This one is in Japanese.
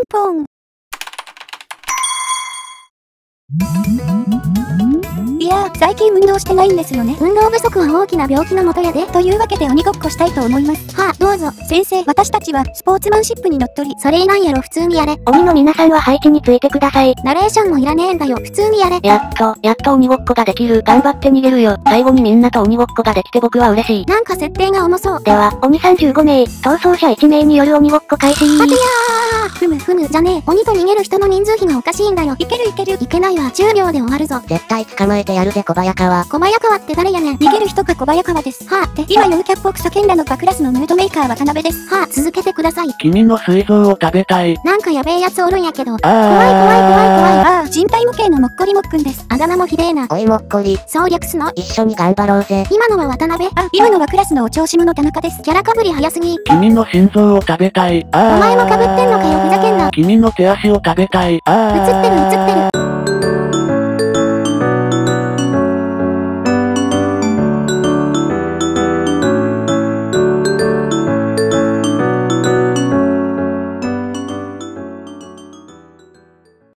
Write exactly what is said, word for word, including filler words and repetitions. ンポン。いやー、最近運動してないんですよね。運動不足は大きな病気のもとやで。というわけで鬼ごっこしたいと思います。はあ、どうぞ先生。私たちはスポーツマンシップにのっとり、それ以外やろ普通にやれ。鬼の皆さんは配置についてください。ナレーションもいらねえんだよ、普通にやれ。やっとやっと鬼ごっこができる。頑張って逃げるよ。最後にみんなと鬼ごっこができて僕は嬉しい。なんか設定が重そう。では鬼さんじゅうご名、逃走者いち名による鬼ごっこ開始。はてやー、ふむふむじゃねえ。鬼と逃げる人の人数比がおかしいんだよ。いけるいける。いけないはじゅうびょうで終わるぞ。絶対捕まえてやるぜ小早川。小早川って誰やねん。逃げる人か小早川です。はあって今陽キャっぽく叫んだのかクラスのムードメーカー渡辺です。はあ、続けてください。君の膵臓を食べたい。なんかやべえやつおるんやけど。怖い怖い怖い怖い。ああ、人体模型のもっこりもっくんです。あだ名もひでえな。おいもっこり、そう略すの。一緒に頑張ろうぜ。今のは渡辺。あ、今のはクラスのお調子者田中です。キャラかぶり早すぎ。君の心臓を食べたい。ああ、お前もかぶってんのかよ、ふざけんな。君の手足を食べたい。ああ、映ってる映ってる。